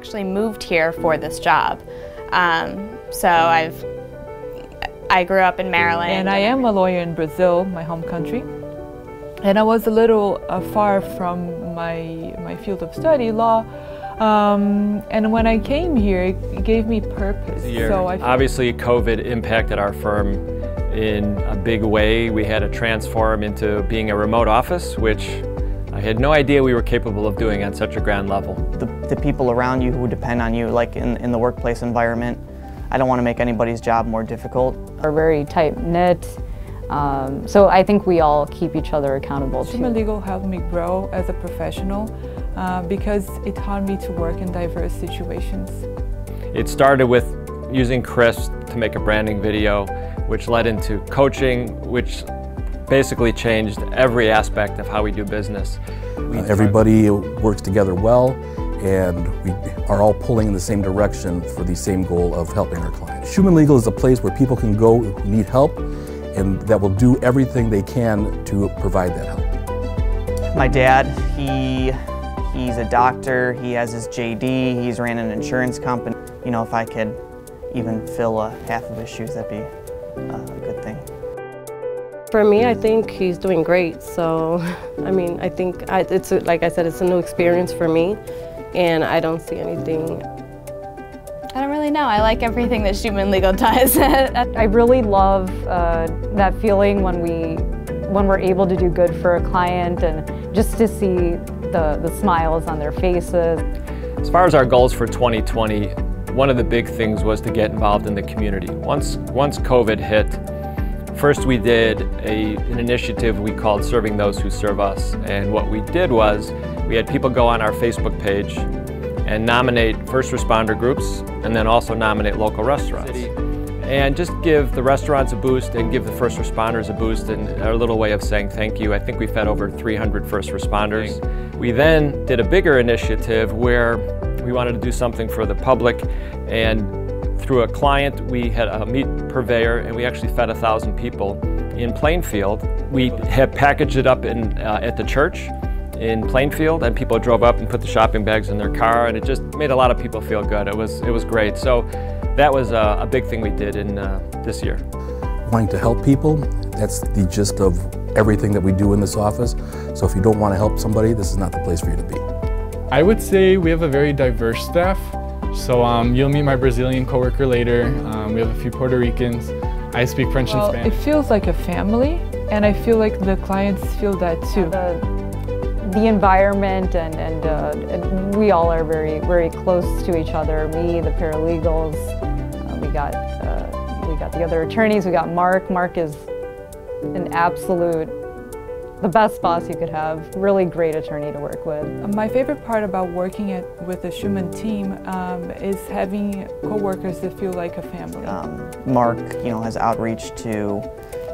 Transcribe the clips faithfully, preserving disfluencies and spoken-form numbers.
actually moved here for this job. Um, so I've, I grew up in Maryland. And I am a lawyer in Brazil, my home country. And I was a little uh, far from my, my field of study, law. Um, and when I came here, it gave me purpose. Yeah. So I Obviously, COVID impacted our firm in a big way. We had to transform into being a remote office, which I had no idea we were capable of doing on such a grand level. The, the people around you who depend on you, like in, in the workplace environment, I don't want to make anybody's job more difficult. We're very tight-knit. Um, so I think we all keep each other accountable. Shuman Legal helped me grow as a professional uh, because it taught me to work in diverse situations. It started with using Chris to make a branding video, which led into coaching, which basically changed every aspect of how we do business. Uh, everybody works together well, and we are all pulling in the same direction for the same goal of helping our clients. Shuman Legal is a place where people can go who need help, and that will do everything they can to provide that help. My dad, he, he's a doctor, he has his J D, he's ran an insurance company. You know, if I could even fill uh, half of his shoes, that'd be uh, a good thing. For me, I think he's doing great. So, I mean, I think, I, it's a, like I said, it's a new experience for me, and I don't see anything. I don't really know. I like everything that Shuman Legal does. I really love uh, that feeling when, we, when we're able to do good for a client, and just to see the, the smiles on their faces. As far as our goals for twenty twenty, one of the big things was to get involved in the community. Once, once COVID hit, first we did a, an initiative we called Serving Those Who Serve Us. And what we did was we had people go on our Facebook page and nominate first responder groups, and then also nominate local restaurants. And just give the restaurants a boost and give the first responders a boost, and our little way of saying thank you. I think we fed over three hundred first responders. We then did a bigger initiative where we wanted to do something for the public, and through a client we had a meat purveyor, and we actually fed a thousand people in Plainfield. We had packaged it up in, uh, at the church in Plainfield, and people drove up and put the shopping bags in their car, and it just made a lot of people feel good. It was, it was great. So that was a, a big thing we did in uh, this year. Wanting to help people, that's the gist of everything that we do in this office. So if you don't want to help somebody, this is not the place for you to be. I would say we have a very diverse staff. So um, you'll meet my Brazilian coworker later. Um, we have a few Puerto Ricans. I speak French well, and Spanish. It feels like a family, and I feel like the clients feel that too. Yeah, the, the environment, and, and, uh, and we all are very, very close to each other. Me, the paralegals, uh, we got uh, we got the other attorneys. We got Mark. Mark is an absolute, the best boss you could have. Really great attorney to work with. My favorite part about working at with the Shuman team um, is having coworkers that feel like a family. Um, Mark, you know, has outreach to,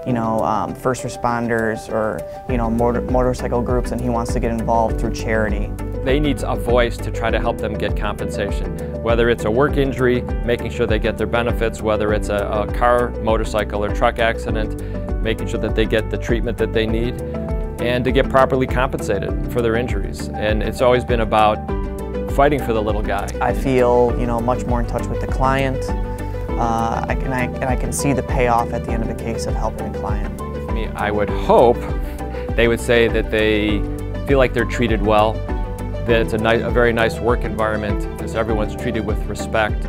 you know, um, first responders or, you know, motor motorcycle groups, and he wants to get involved through charity. They need a voice to try to help them get compensation, whether it's a work injury, making sure they get their benefits, whether it's a, a car, motorcycle, or truck accident, making sure that they get the treatment that they need, and to get properly compensated for their injuries. And it's always been about fighting for the little guy. I feel, you know, much more in touch with the client. Uh, I can, I, and I can see the payoff at the end of a case of helping a client. For me, I would hope they would say that they feel like they're treated well, that it's a, nice, a very nice work environment because everyone's treated with respect.